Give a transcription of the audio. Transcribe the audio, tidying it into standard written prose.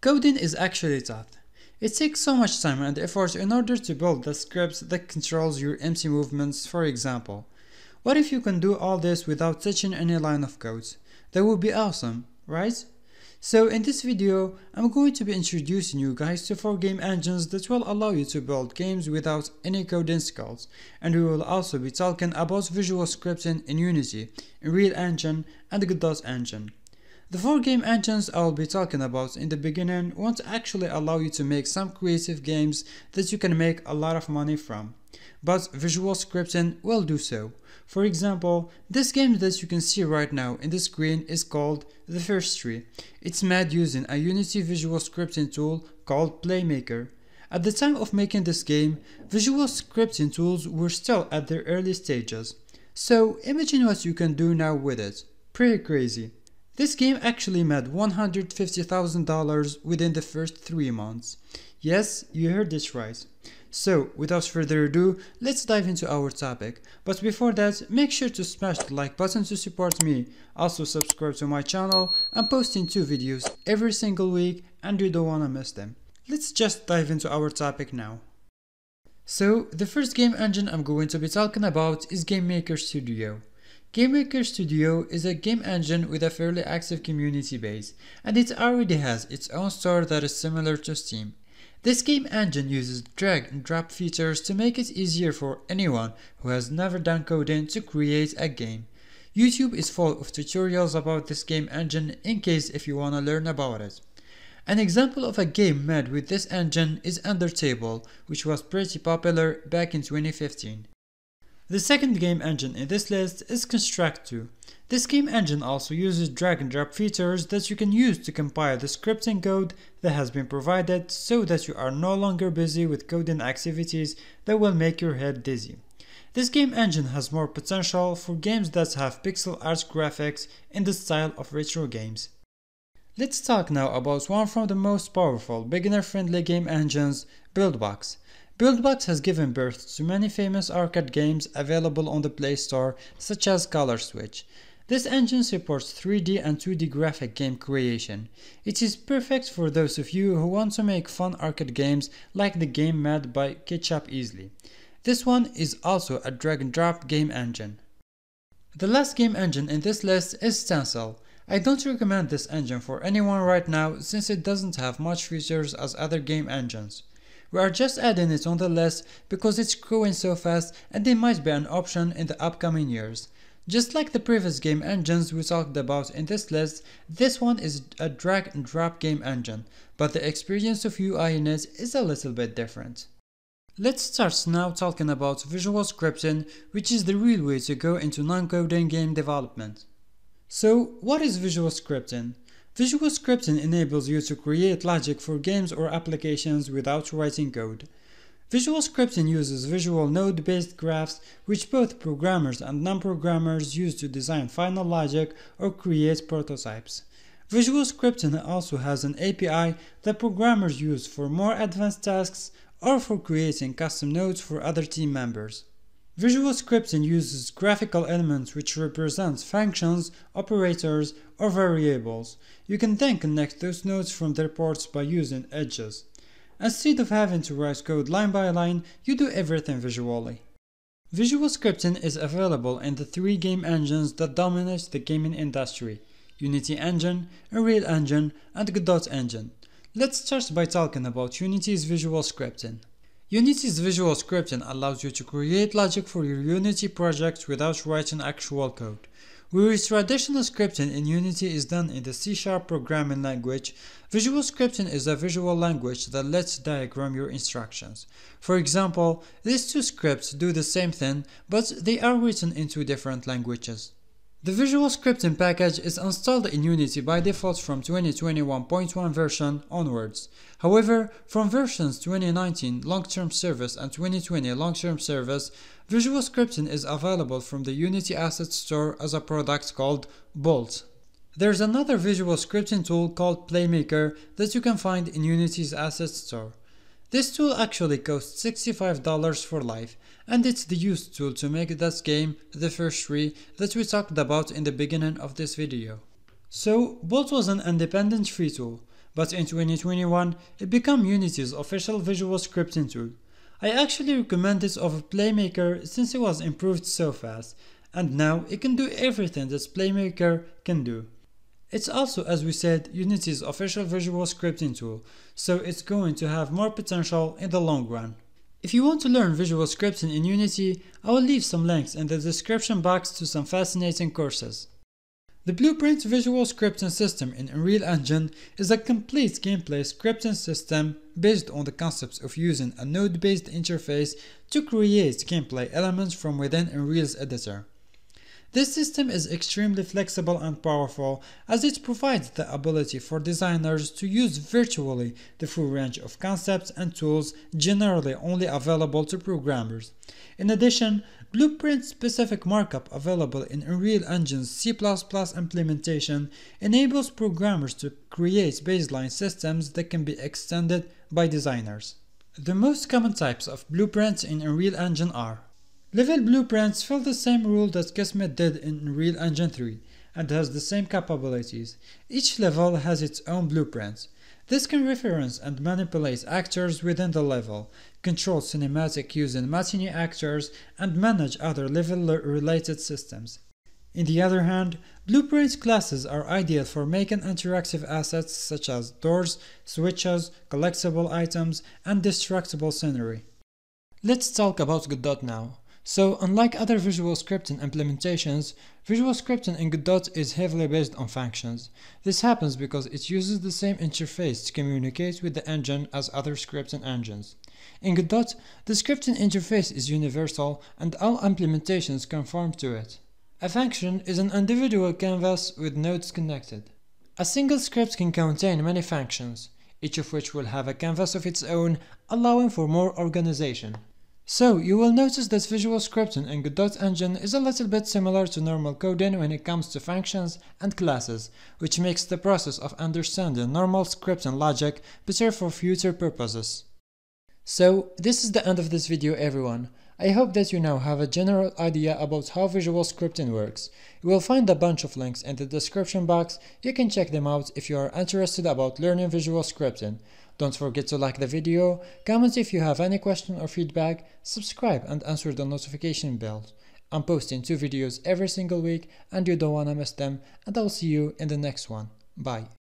Coding is actually tough. It takes so much time and effort in order to build the script that controls your MC movements, for example. What if you can do all this without touching any line of code? That would be awesome, right? So in this video, I'm going to be introducing you guys to 4 game engines that will allow you to build games without any coding skills, and we will also be talking about visual scripting in Unity, Unreal Engine, and Godot Engine. The 4 game engines I will be talking about in the beginning won't actually allow you to make some creative games that you can make a lot of money from, but visual scripting will do so. For example, this game that you can see right now in the screen is called The First Tree. It's made using a Unity visual scripting tool called Playmaker. At the time of making this game, visual scripting tools were still at their early stages. So imagine what you can do now with it. Pretty crazy. This game actually made $150,000 within the first 3 months. Yes, you heard this right. So, without further ado, let's dive into our topic, but before that, make sure to smash the like button to support me, also subscribe to my channel. I'm posting 2 videos every single week and you don't wanna miss them. Let's just dive into our topic now. So, the first game engine I'm going to be talking about is GameMaker Studio. GameMaker Studio is a game engine with a fairly active community base, and it already has its own store that is similar to Steam. This game engine uses drag and drop features to make it easier for anyone who has never done coding to create a game. YouTube is full of tutorials about this game engine in case if you wanna learn about it. An example of a game made with this engine is Undertale, which was pretty popular back in 2015. The second game engine in this list is Construct 2. This game engine also uses drag and drop features that you can use to compile the scripting code that has been provided so that you are no longer busy with coding activities that will make your head dizzy. This game engine has more potential for games that have pixel art graphics in the style of retro games. Let's talk now about one from the most powerful beginner-friendly game engines, Buildbox. Buildbox has given birth to many famous arcade games available on the Play Store, such as Color Switch. This engine supports 3D and 2D graphic game creation. It is perfect for those of you who want to make fun arcade games like the game Mad by Ketchup easily. This one is also a drag and drop game engine. The last game engine in this list is Stencil. I don't recommend this engine for anyone right now since it doesn't have much features as other game engines. We are just adding it on the list because it's growing so fast and it might be an option in the upcoming years. Just like the previous game engines we talked about in this list, this one is a drag and drop game engine, but the experience of UI in it is a little bit different. Let's start now talking about visual scripting, which is the real way to go into non-coding game development. So, what is visual scripting? Visual scripting enables you to create logic for games or applications without writing code. Visual scripting uses visual node-based graphs, which both programmers and non-programmers use to design final logic or create prototypes. Visual scripting also has an API that programmers use for more advanced tasks or for creating custom nodes for other team members. Visual scripting uses graphical elements which represent functions, operators, or variables. You can then connect those nodes from their ports by using edges. Instead of having to write code line by line, you do everything visually. Visual scripting is available in the 3 game engines that dominate the gaming industry: Unity Engine, Unreal Engine, and Godot Engine. Let's start by talking about Unity's visual scripting. Unity's visual scripting allows you to create logic for your Unity project without writing actual code. Whereas traditional scripting in Unity is done in the C# programming language, visual scripting is a visual language that lets you diagram your instructions. For example, these 2 scripts do the same thing, but they are written in 2 different languages. The visual scripting package is installed in Unity by default from 2021.1 version onwards. However, from versions 2019 long-term service and 2020 long-term service, visual scripting is available from the Unity Asset Store as a product called Bolt. There's another visual scripting tool called Playmaker that you can find in Unity's Asset Store. This tool actually costs $65 for life, and it's the used tool to make that game, The First Tree, that we talked about in the beginning of this video. So, Bolt was an independent free tool, but in 2021 it became Unity's official visual scripting tool. I actually recommend it over Playmaker since it was improved so fast, and now it can do everything that Playmaker can do. It's also, as we said, Unity's official visual scripting tool, so it's going to have more potential in the long run. If you want to learn visual scripting in Unity, I will leave some links in the description box to some fascinating courses. The Blueprint Visual Scripting System in Unreal Engine is a complete gameplay scripting system based on the concepts of using a node-based interface to create gameplay elements from within Unreal's editor. This system is extremely flexible and powerful, as it provides the ability for designers to use virtually the full range of concepts and tools generally only available to programmers. In addition, Blueprint-specific markup available in Unreal Engine's C++ implementation enables programmers to create baseline systems that can be extended by designers. The most common types of blueprints in Unreal Engine are: level blueprints fill the same role that Kismet did in Unreal Engine 3 and has the same capabilities. Each level has its own blueprints. This can reference and manipulate actors within the level, control cinematic using Martini actors, and manage other level-related systems. On the other hand, blueprint classes are ideal for making interactive assets such as doors, switches, collectible items, and destructible scenery. Let's talk about Godot now. So, unlike other visual scripting implementations, visual scripting in Godot is heavily based on functions. This happens because it uses the same interface to communicate with the engine as other scripting engines. In Godot, the scripting interface is universal and all implementations conform to it. A function is an individual canvas with nodes connected. A single script can contain many functions, each of which will have a canvas of its own, allowing for more organization. So, you will notice that visual scripting in Godot Engine is a little bit similar to normal coding when it comes to functions and classes, which makes the process of understanding normal scripting logic better for future purposes. So, this is the end of this video, everyone. I hope that you now have a general idea about how visual scripting works. You will find a bunch of links in the description box. You can check them out if you are interested about learning visual scripting. Don't forget to like the video, comment if you have any question or feedback, subscribe and answer the notification bell. I'm posting 2 videos every single week and you don't wanna miss them, and I'll see you in the next one. Bye.